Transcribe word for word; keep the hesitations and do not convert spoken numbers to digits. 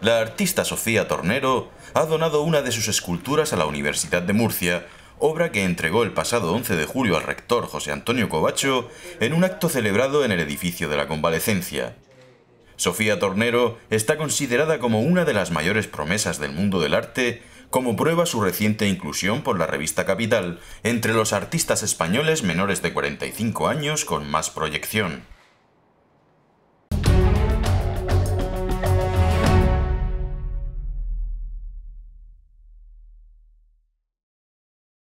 La artista Sofía Tornero ha donado una de sus esculturas a la Universidad de Murcia, obra que entregó el pasado once de julio al rector José Antonio Cobacho en un acto celebrado en el edificio de la Convalecencia. Sofía Tornero está considerada como una de las mayores promesas del mundo del arte, como prueba su reciente inclusión por la revista Capital entre los artistas españoles menores de cuarenta y cinco años con más proyección.